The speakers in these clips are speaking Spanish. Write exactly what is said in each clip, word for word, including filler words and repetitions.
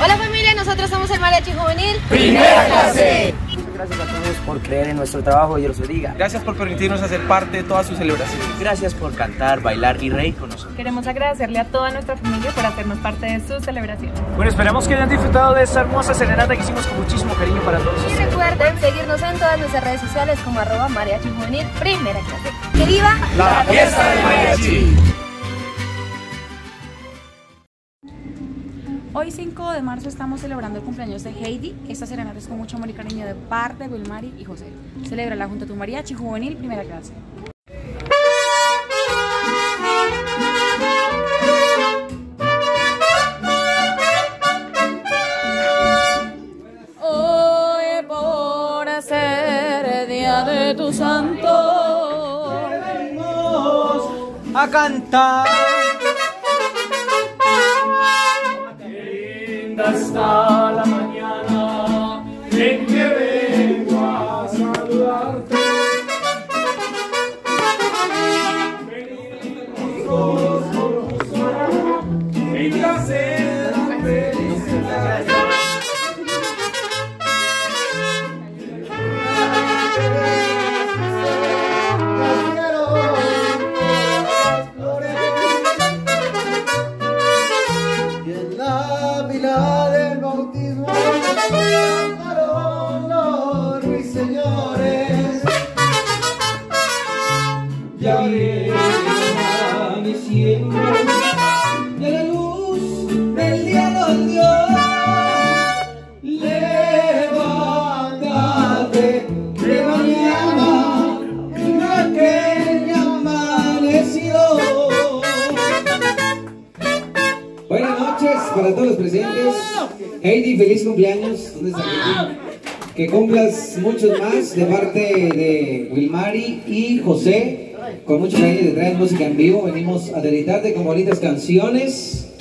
Hola familia, nosotros somos el Mariachi Juvenil Primera Clase. Muchas gracias a todos por creer en nuestro trabajo, Dios los bendiga. Gracias por permitirnos hacer parte de todas sus celebraciones. Gracias por cantar, bailar y reír con nosotros. Queremos agradecerle a toda nuestra familia por hacernos parte de su celebración. Bueno, esperamos que hayan disfrutado de esta hermosa serenata que hicimos con muchísimo cariño para todos. Y recuerden seguirnos en todas nuestras redes sociales como arroba Mariachi Juvenil Primera Clase. ¡Que viva la fiesta del mariachi! Hoy cinco de marzo estamos celebrando el cumpleaños de Heidy. Esta serenata es con mucho amor y cariño de parte de Wilmari y José. Celébrala junto a tu mariachi juvenil primera clase. Hoy por ser día de tu santo, venimos a cantar. Hasta la mañana en que vengo a saludarte. Venimos con mi placer, la felicidad. Javier, mi cielo, de la luz del día nos dio. Levántate de mañana en aquel amanecido. Buenas noches para todos los presentes. Heidy, feliz cumpleaños. ¿Dónde está Heidy? Que cumplas muchos más de parte de Wilmari y José. Con mucho cariño te traen música en vivo. Venimos a deleitarte con bonitas canciones.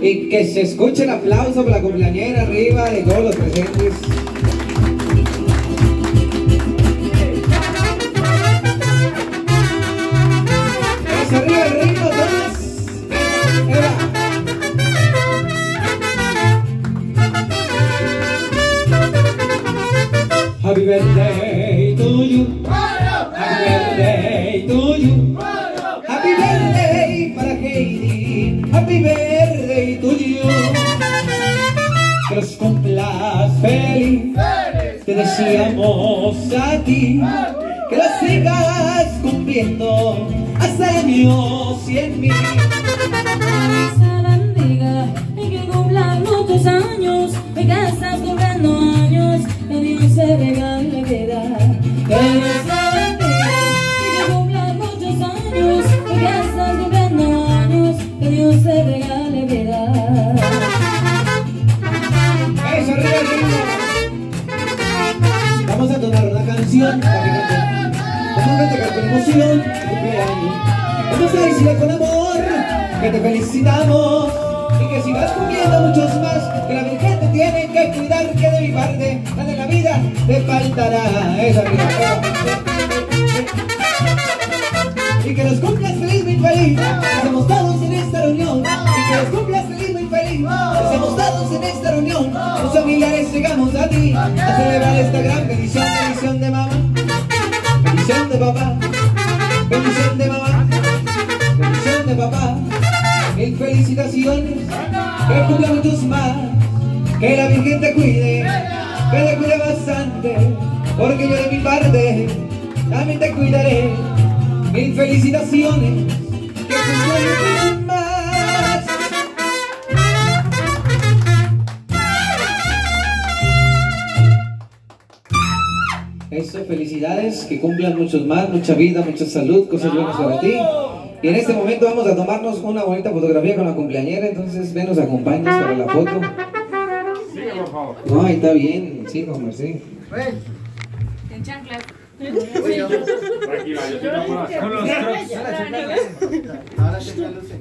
Y que se escuche el aplauso para la cumpleañera arriba de todos los presentes. Vamos arriba del ritmo, todos. Eva. Happy birthday to you. Happy birthday. Happy birthday para Heidy, happy birthday to you. Que los cumplas feliz, te deseamos a ti. Que los sigas cumpliendo hasta años cien mil. Que se bendiga y que cumplan muchos años. Y que estás cumpliendo años, que Dios se regale vida. Vamos a tomar una canción para que cante. Vamos a tocar con emoción tu cumpleaños. Vamos a decirle con amor que te felicitamos y que sigas cumpliendo muchos más. Que la Virgen te tiene que cuidar, que de mi parte nada en la vida te faltará. Esa vida. Y que los cumplas feliz, muy feliz. Estamos todos en esta reunión. Y que los cumplas feliz, muy feliz. Estamos todos en esta reunión. Los familiares llegamos a ti a celebrar esta gran bendición. Bendición de mamá, bendición de papá, bendición de mamá, bendición de papá. Mil felicitaciones, que cumpla muchos más. Que la Virgen te cuide, que te cuide bastante. Porque yo de mi parte también te cuidaré. Mil felicitaciones, que cumpla muchos más. Eso, felicidades, que cumplan muchos más, mucha vida, mucha salud, cosas buenas para ti. Y en este momento vamos a tomarnos una bonita fotografía con la cumpleañera, entonces ven, nos acompañas para la foto. Sí, por favor. No, ahí está bien, sí, con Marcelo. En chanclas. Tranquila, yo te tomo. Con los crocs. Ahora se traduce.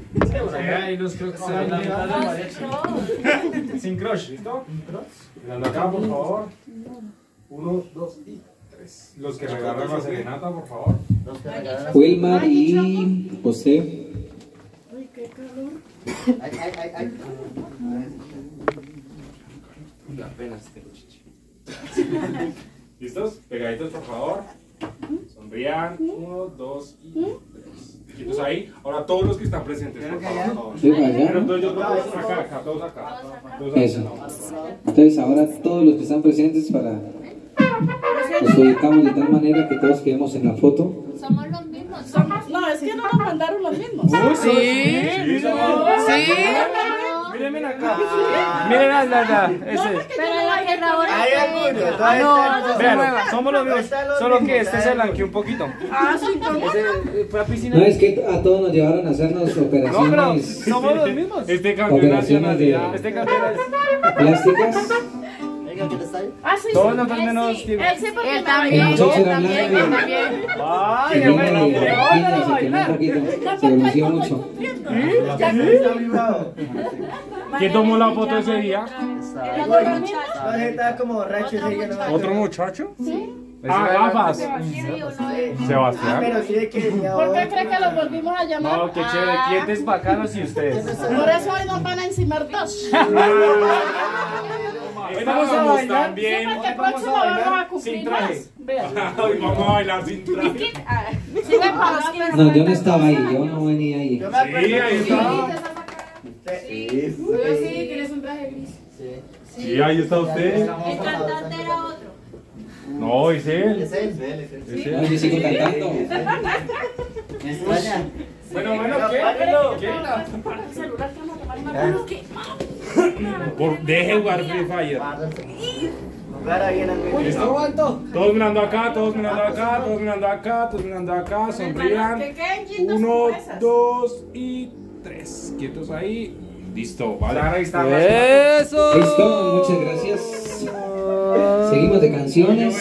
Ahí los crocs se van a dar. Sin crocs, ¿listo? Mirando acá, por favor. Uno, dos y... Los que regalan la serenata, por favor. Wilmar y José. Ay, ay, ay, ay. apenas tengo chichi. ¿Listos? Pegaditos, por favor. Sonrían. Uno, dos y tres. Chiquitos ahí. Ahora todos los que están presentes, por favor. Sí, para allá. Pero yo todos acá, acá, todos acá. Eso. Entonces ahora todos los que están presentes para... Nos ubicamos de tal manera que todos quedemos en la foto. Somos los mismos. Somos... No, es que no nos mandaron los mismos. Oh, sí. Sí. Sí. Miren acá. Miren acá. Pero la que ahora. Hay algunos. No, vean, somos los mismos. Solo que este se blanqueó un poquito. Ah, sí, fue a piscina. No, es que a todos nos llevaron a hacernos operaciones. No, pero somos los mismos. Este campeón nacional. Este campeón nacional. Plásticas. Ah, sí, todos nosotros menos sí. Él sí porque él también, él también, él también. Ay, qué bueno, se lo lució mucho. ¿Quién tomó la foto ese día? ¿Otro muchacho? Sí. Ah, gafas. Sebastián. Pero sí de que. ¿Por qué cree que los volvimos a llamar? No, qué chévere. Clientes bacanos y ustedes. Por eso hoy nos van a encimar dos. Vamos a bailar también. Sí, porque el próximo vamos a cumplir sin traje. Vamos a bailar sin traje. No, yo no estaba ahí, yo no venía ahí. Yo me acuerdo. Sí, ahí estaba. Sí, sí, tienes un traje gris. Sí, ahí está usted. El cantante era otro. No, es él. Es él, es él. Yo sigo cantando. Bueno, bueno, ¿qué? ¿Qué? El celular que vamos a tomar más que... Por, deje jugar Free Fire. Todos mirando acá, todos mirando acá, todos mirando acá, todos mirando acá, sonrían. Uno, dos y tres. Quietos ahí. Listo, vale. Ahí está. Eso. Listo, muchas gracias. Seguimos de canciones.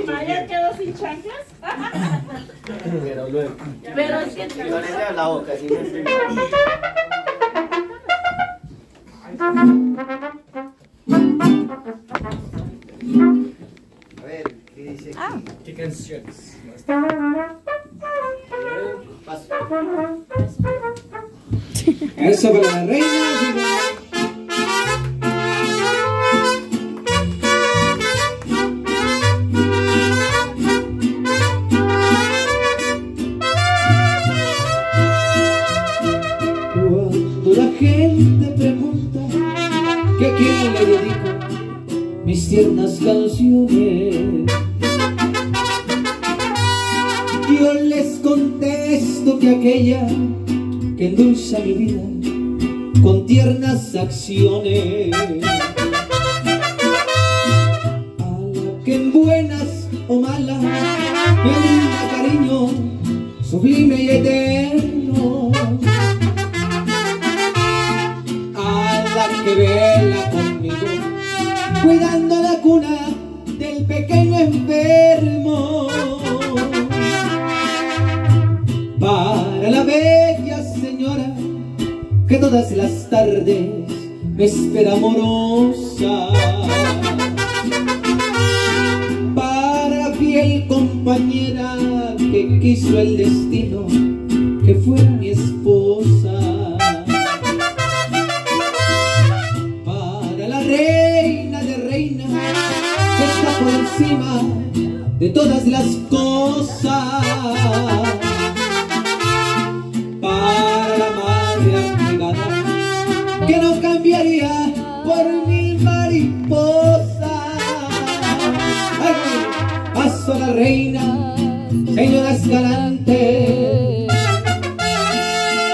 ¿Y María quedó sin chanclas? Pero es que la boca, sí. A ver, ¿qué dice aquí? Ah. ¿Qué canciones? Paso. Eso para la reina. Cuando la gente pregunta que a quién le dedico mis tiernas canciones, yo les contesto que aquella que endulza mi vida con tiernas acciones, a la que en buenas o malas me brinda cariño sublime y eterno, a la que vela conmigo cuidando la cuna del pequeño enfermo, para la bella señora que todas las tardes me espera amorosa, para la fiel compañera que quiso el destino que fuera mi esposa, para la reina de reinas que está por encima de todas las cosas, que no cambiaría por mil mariposas. Ay, paso a la reina, señoras galantes,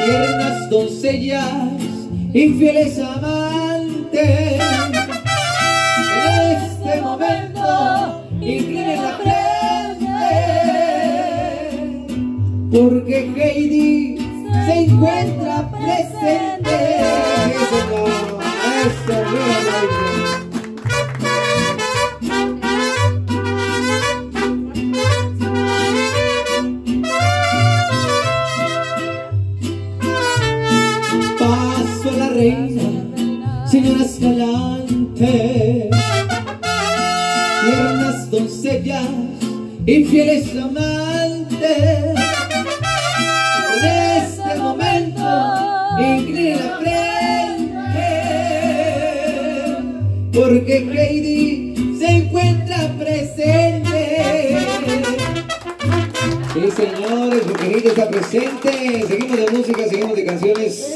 tiernas doncellas, infieles amantes. En este momento inclinen la frente, porque Heidy se encuentra presente. Paso a la reina, señoras galantes, tiernas doncellas, infieles amantes. En este momento, inclina la frente, porque Heidy se encuentra presente. Sí, señores, porque Heidy está presente. Seguimos de música, seguimos de canciones. Canciones.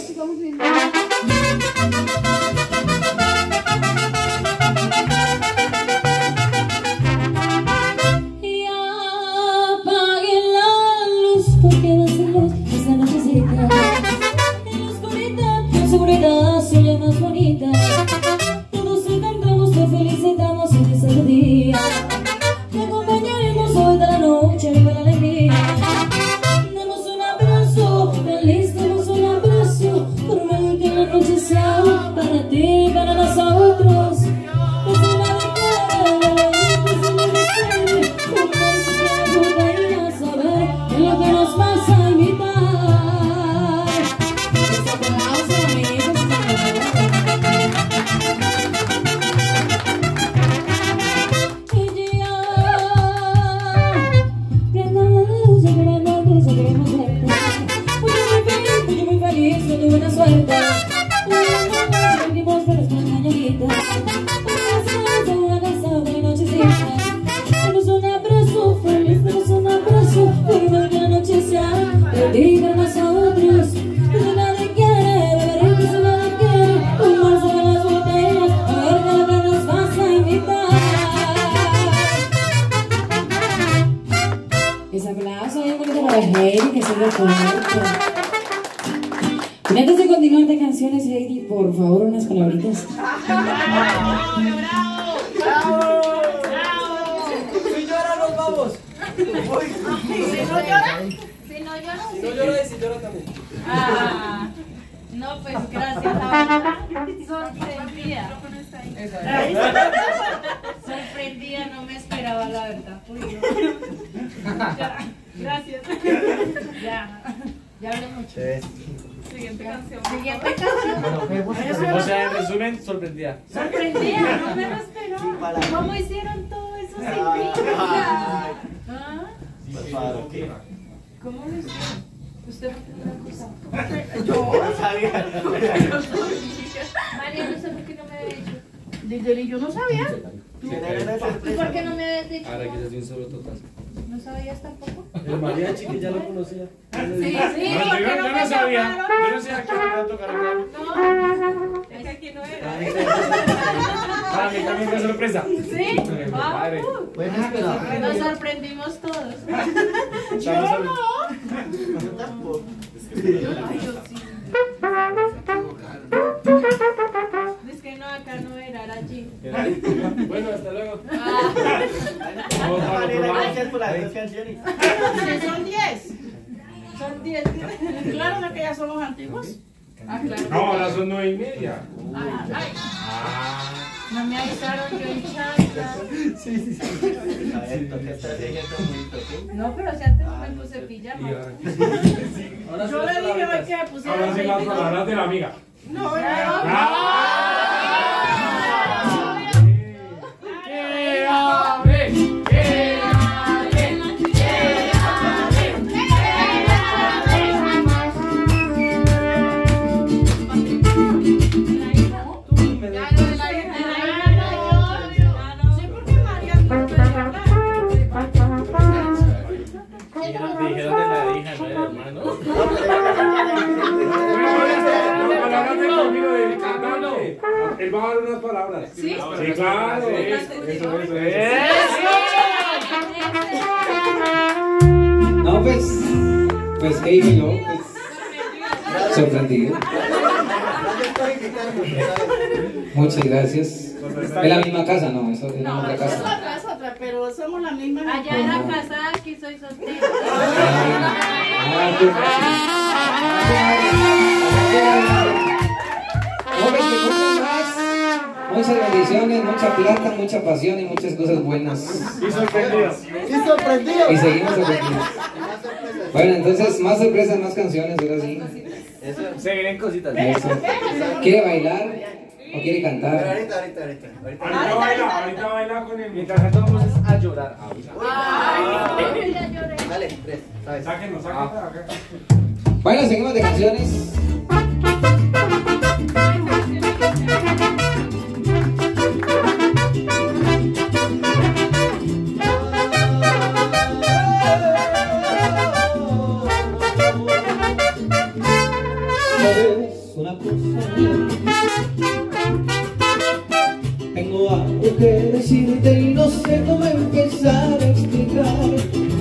no hago que decirte y no sé cómo empezar a explicar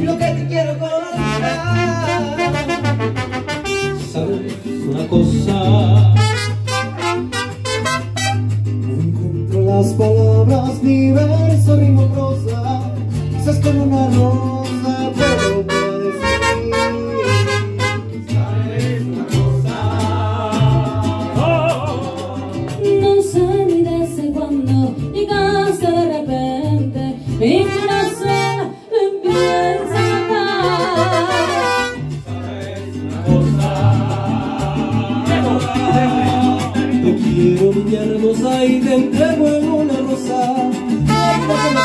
lo que te quiero contar. ¿Sabes una cosa? No encuentro las palabras ni verso, rimo, prosa. Quizás con una rosa puedo decir. Mi corazón empieza a matar. ¿Sabes una cosa? Te quiero, mi hermosa, y te entrego en una rosa hasta que me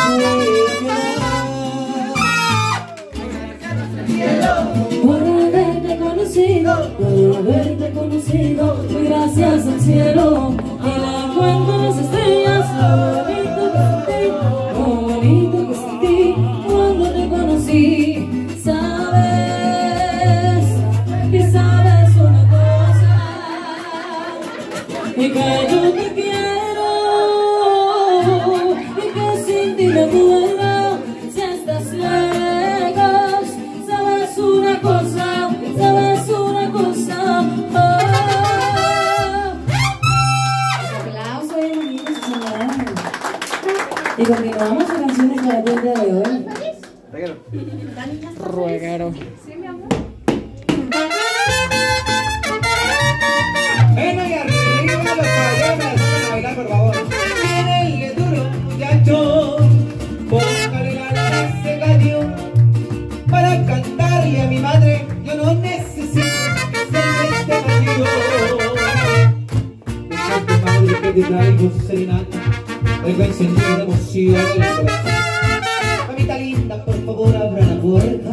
puedas. Por haberte conocido, por haberte conocido, gracias al cielo y la cuenta de las estrellas, lo bonito que sentí, lo bonito que sentí cuando te conocí. Sabes, que sabes una cosa, y que yo te quiero, y que sin ti me muero si estás lejos. Sabes una cosa, sabes una cosa. Y continuamos las canciones para el día de hoy. Ruegaro. Ruegaro. Sí, mi amor. Ven ahí arriba los caballones a bailar, por favor. Denle duro, muchacho. Póngale ganas a ese gallo. Para cantarle a mi madre, yo no necesito ser este contigo. Deja tu madre que te traigo serenata. Oigo encendido de emoción en la corazón. Mamita linda, por favor, abra la puerta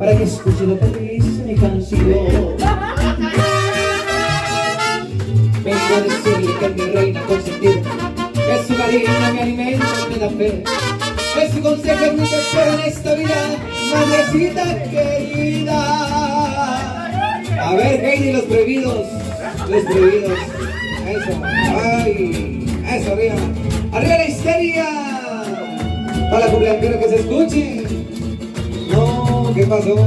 para que escuche lo que dice mi canción. Vengo a decirle que mi reina consentida, que su cariño me alimenta y me da fe, que su consejo es mi tesoro en esta vida, madrecita querida. A ver, Heidy, los prohibidos, los prohibidos. Eso, ay, eso, arriba. ¡Arriba la histeria! Para la cumpleañera que se escuche. No, ¿qué pasó?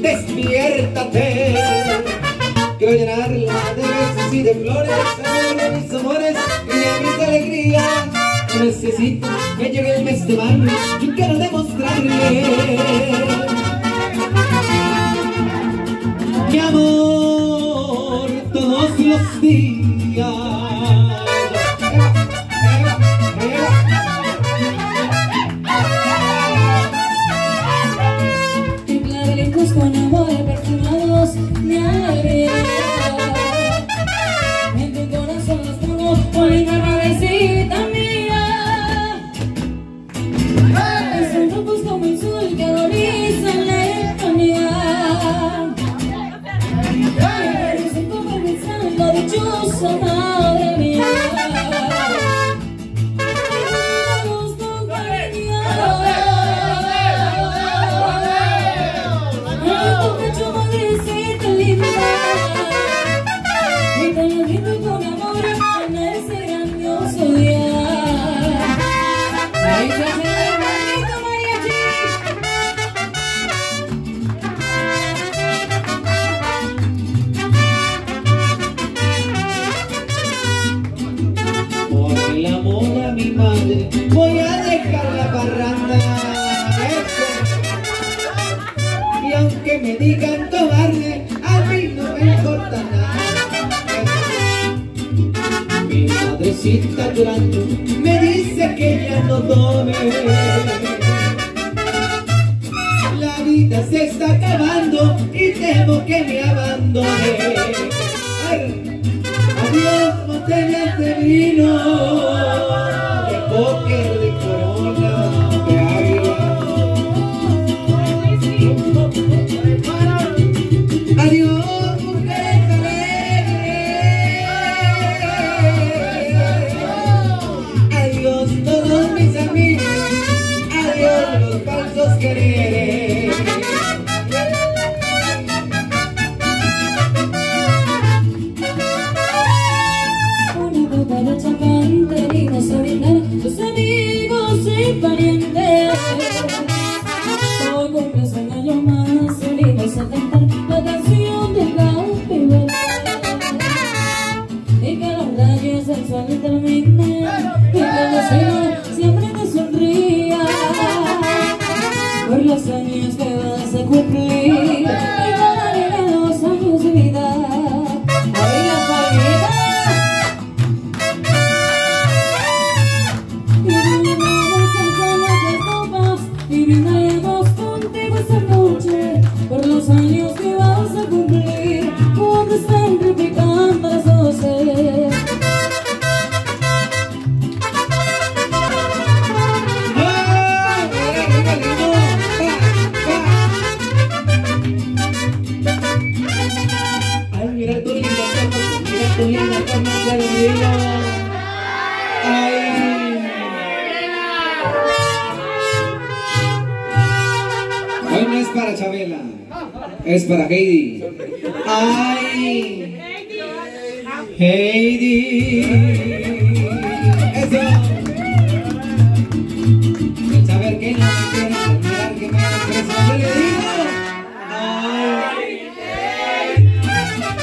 ¡Despiértate! Quiero llenarla de besos y de flores, amor de mis amores y de mis alegrías. Necesito que llegue el mes de mayo y quiero demostrarle mi amor todos los días. Con amores perfumados de alegría, en tu corazón los pongo con mi madrecita mía. Son rojos como el sol que adorizan la lejanía. Pero son como el santo dichosa madre mía. Todos con cariño. Voy a dejar la parranda, eso. Y aunque me digan cobarde, a mí no me importa nada, eso. Mi madrecita llorando me dice que ya no tome. La vida se está acabando y temo que me abandone. Ay, adiós, botellas de vino, póker de corona, de águila. Adiós, mujeres alegres. Adiós, todos mis amigos. Adiós, los falsos quereres. Una gota de champán, te digo, soy ni pariente. Todo cumple un año más, unimos a cantar la canción de Caupibel. Y que los rayos sexuales terminen, y que los señores siempre te sonrían por los años que vas a cumplir. Es para Heidy. ¡Ay! ¡Heidy! ¡Eso! El saber que no me quiere, el mirar que me expresa, yo le digo ¡ay!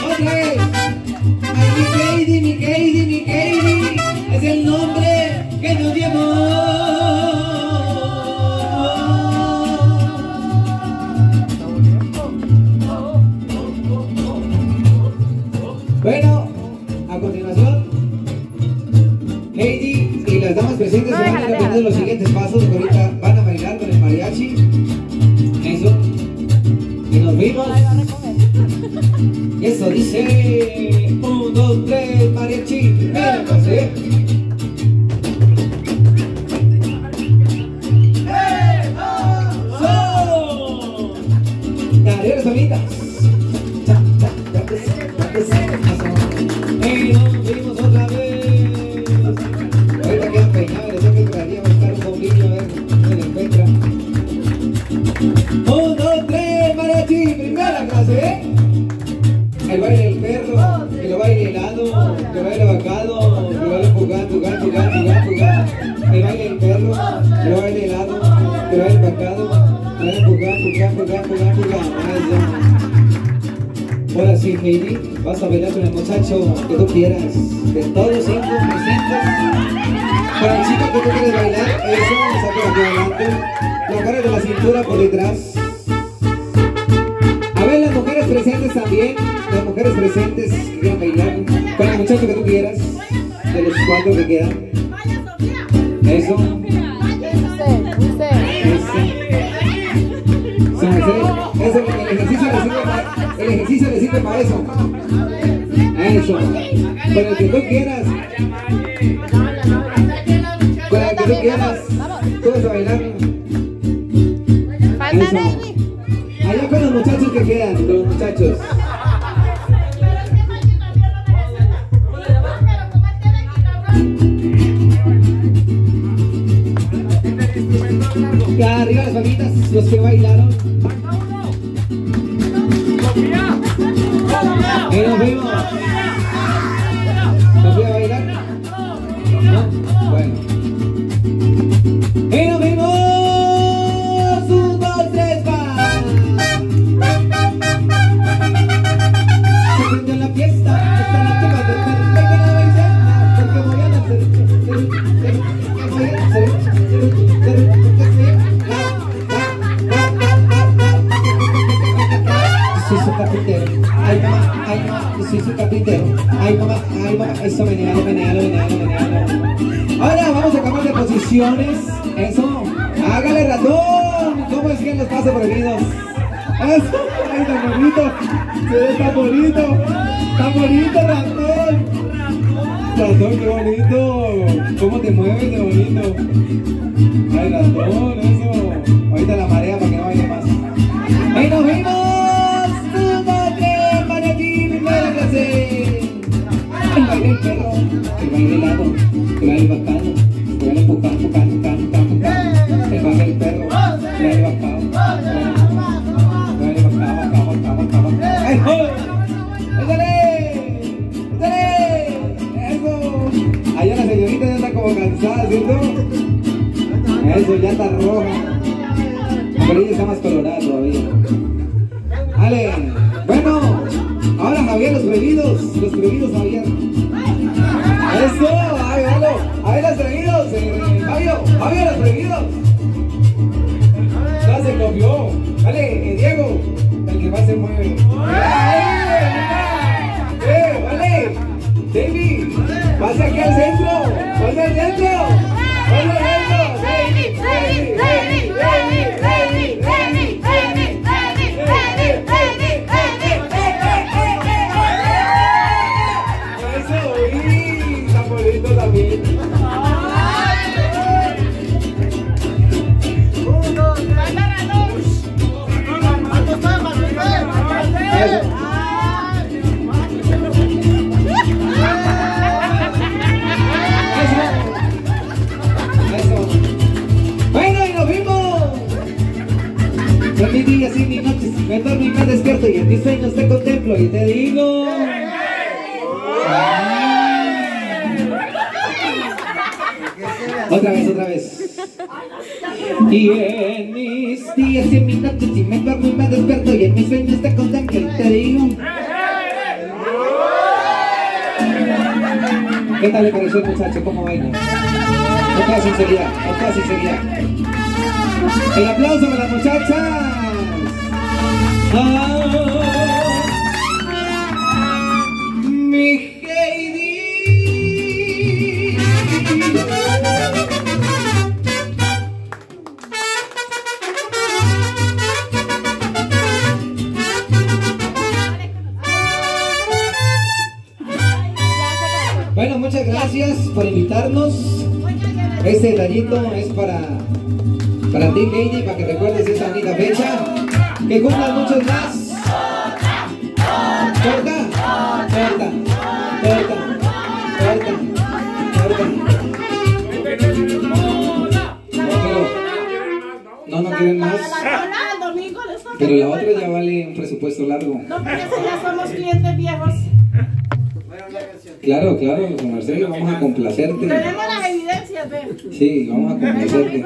¡Otra vez! ¡Ay, mi Heidy, mi Heidy, mi Heidy! ¡Es el nombre que nos llevó! Bueno, a continuación, Heidy y las damas presentes no, se van a ir aprendiendo los siguientes pasos que ahorita van a bailar con el mariachi. Eso. Y nos vimos. Y eso dice: un, dos, tres, mariachi, primera clase. ¡Eh! ¡Oh! ¡So! Dale, las amigas. Y nos vimos otra vez. Ahorita queda peinado, le tengo que traer a buscar un bombillo a ver si se le encuentra. Un, dos, tres, mariachi, primera clase. El baile del perro, que lo baile helado, que lo baile vacado, que lo baile jugar, jugar, jugar, jugar, jugar. El baile del perro, que lo baile helado, que lo baile vacado, que lo baile jugar, jugar, jugar, jugar, jugar. Ahora sí, Heidy, vas a bailar con el muchacho que tú quieras, de todos los cinco presentes. Para el chico que tú quieres bailar, eso, saca aquí adelante, la cara de la cintura por detrás. A ver, las mujeres presentes también, las mujeres presentes que quieran bailar con el muchacho que tú quieras, de los cuatro que quedan. Eso. Eso, el ejercicio le sirve para, el ejercicio le sirve para eso. Eso. Con el que tú quieras. Con el que tú quieras. Tú vas a bailar. Eso. Allá con los muchachos que quedan, los muchachos. Acá arriba las familias, los que bailaron. Y nos vimos. ¿Nos voy a bailar? ¿No? Bueno. Y nos vimos. Un, dos, tres, va. Se prendió la fiesta. Esta noche va a tener que la bailar. Porque voy a hacer. ¿Qué voy a hacer? Soy su capitán. Ay mamá, ay mamá, yo soy su carpintero. Ay mamá, ay mamá, eso, menealo, menealo, menealo, menealo. Ahora vamos a cambiar de posiciones. Eso, hágale ratón. ¿Cómo es que los pasos prohibidos? Eso, ay tan bonito. Se ve tan bonito. Tan bonito, ratón. Ratón, qué bonito. ¿Cómo te mueves de bonito? Ay ratón, eso. Ahorita la marea para que no baile más. Ahí nos vimos. El perro, el baile helado, el baile bacano, el baile pucán, pucán, pucán, pucán, pucán. El baile del perro, el baile bacano, el baile bacano, bacano, bacano, bacano, bacano. ¡Ay, joder! ¡Échale! ¡Échale! ¡Eso! Allá la señorita ya está como cansada, ¿cierto? Eso, ya está roja. Pero ella está más colorada todavía. Vale. Bueno, ahora Javier, los prohibidos. Los prohibidos, Javier. Eso, a ver, a ver los prohibidos. Javier, Javier, los prohibidos. Ya se copió. Vale, Diego, el que más se mueve. David, pasa aquí al centro, pasa al centro, pasa al centro. David, David, David, David, David, David, David, David, David, David, David, David. Eso, y está bonito también. Uno, dos, tres. Así mis noches, me duermo y me despierto y en mis sueños te contemplo y te digo. Otra vez, otra vez. Y en mis días y en mis noches y me duermo y me despierto y en mis sueños te contemplo y te digo. ¿Qué tal le pareció el muchacho? ¿Cómo baila? Con toda sinceridad, con toda sinceridad. El aplauso para la muchacha. Ah, mi Heidy. Bueno, muchas gracias por invitarnos. Este detallito es para, para ti, Heidy, para que recuerdes esa bonita fecha. Que cumplan muchos más. Torta, torta, torta, torta, torta. No, no quieren más. Pero la otra ya vale un presupuesto largo. No, pero ya somos clientes viejos. Claro, claro, Marcelo, vamos a complacerte. Tenemos las evidencias, ¿ve? Sí, vamos a complacerte.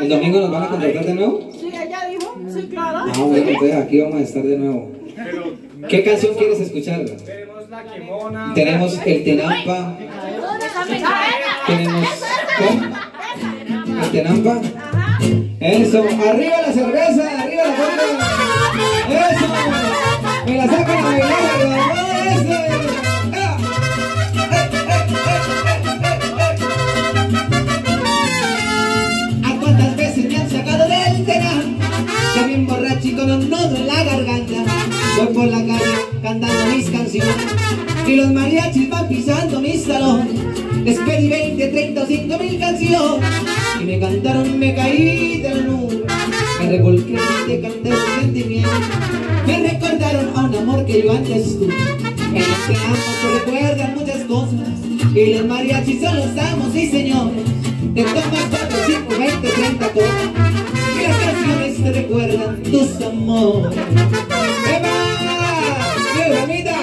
¿El domingo nos van a contratar de nuevo? Sí, ella dijo, sí, claro. Ah, bueno, entonces aquí vamos a estar de nuevo. ¿Qué canción quieres escuchar? Tenemos La Quemona. Tenemos El Tenampa. Tenemos... ¿Qué? ¿El Tenampa? Eso, arriba la cerveza, arriba la banda. Eso, me la sacan a bailar, eso. Ya bien borracho y con un nodo en la garganta, voy por la calle cantando mis canciones y los mariachis van pisando mis talones. Les pedí veinte, treinta o cinco mil canciones y me cantaron, me caí de la nube, me revolqué y te canté un sentimiento. Me recordaron a un amor que yo antes tuve. En este amor se recuerdan muchas cosas y los mariachis son los amos y señores. Te tomas cuatro, cinco, veinte, treinta cosas. Las canciones te recuerdan tus amores. ¡Eva! ¡Mi hermanita!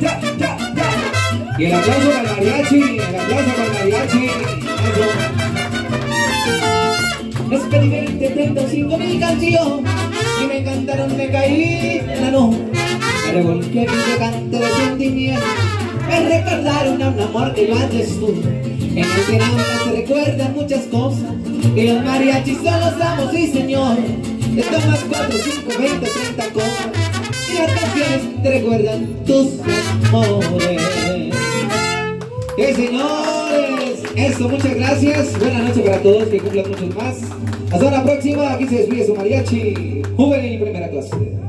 ¡Ya, ya, ya, ya! Y el aplauso para el mariachi, el aplauso para el mariachi. Experimenté treinta y cinco mil canciones y me encantaron, me caí en la noche. Me revolqué y te canté de sentimiento. Me recordaron a un amor que yo antes tuve. En este nombre se recuerdan muchas cosas y los mariachis son los amos y señores. Te tomas cuatro, cinco, veinte, treinta cosas y las canciones te recuerdan tus amores. ¡Y sí, señores! Eso, muchas gracias. Buenas noches para todos, que cumplan muchos más. Hasta la próxima, aquí se despide su mariachi Juvenil Primera Clase.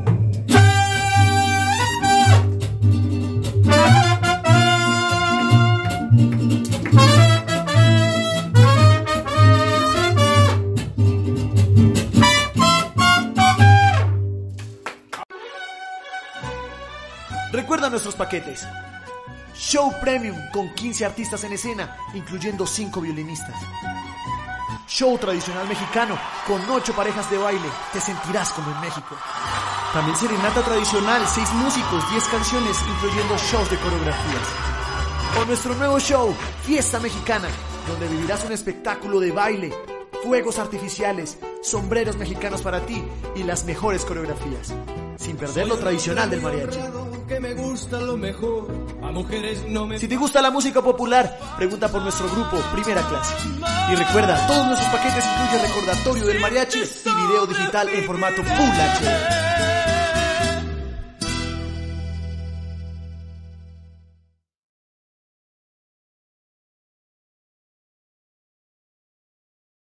Recuerda nuestros paquetes. Show Premium con quince artistas en escena, incluyendo cinco violinistas. Show tradicional mexicano con ocho parejas de baile. Te sentirás como en México. También serenata tradicional, seis músicos, diez canciones, incluyendo shows de coreografías. por nuestro nuevo show Fiesta Mexicana, donde vivirás un espectáculo de baile, fuegos artificiales, sombreros mexicanos para ti y las mejores coreografías, sin perder lo tradicional del mariachi. Si te gusta la música popular, pregunta por nuestro grupo Primera Clase. Y recuerda, todos nuestros paquetes incluyen recordatorio del mariachi y video digital en formato Full H D.